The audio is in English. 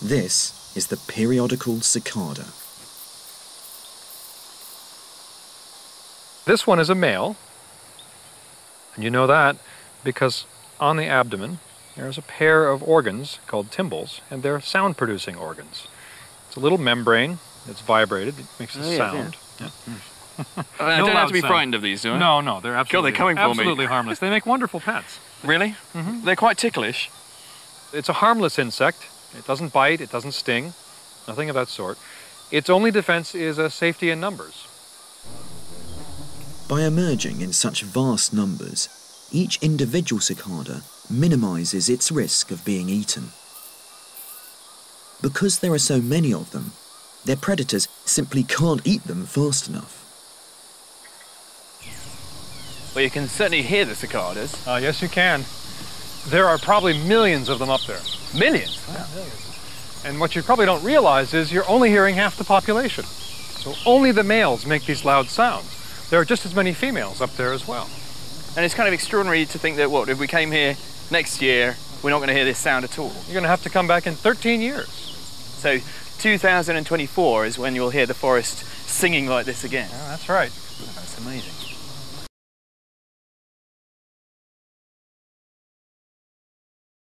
This is the periodical cicada. This one is a male, and you know that because on the abdomen there's a pair of organs called tymbals, and they're sound-producing organs. It's a little membrane that's vibrated, it makes a sound. Yeah. I don't have to be frightened of these, do I? No, no, they're absolutely, absolutely harmless. They make wonderful pets. Really? Mm-hmm. They're quite ticklish. It's a harmless insect. It doesn't bite, it doesn't sting, nothing of that sort. Its only defense is safety in numbers. By emerging in such vast numbers, each individual cicada minimizes its risk of being eaten. Because there are so many of them, their predators simply can't eat them fast enough. Well, you can certainly hear the cicadas. Yes, you can. There are probably millions of them up there. Millions? Yeah, millions. And what you probably don't realize is you're only hearing half the population. So only the males make these loud sounds. There are just as many females up there as well. And it's kind of extraordinary to think that, what, if we came here next year, we're not going to hear this sound at all. You're going to have to come back in 13 years. So 2024 is when you'll hear the forest singing like this again. Oh, that's right. That's amazing.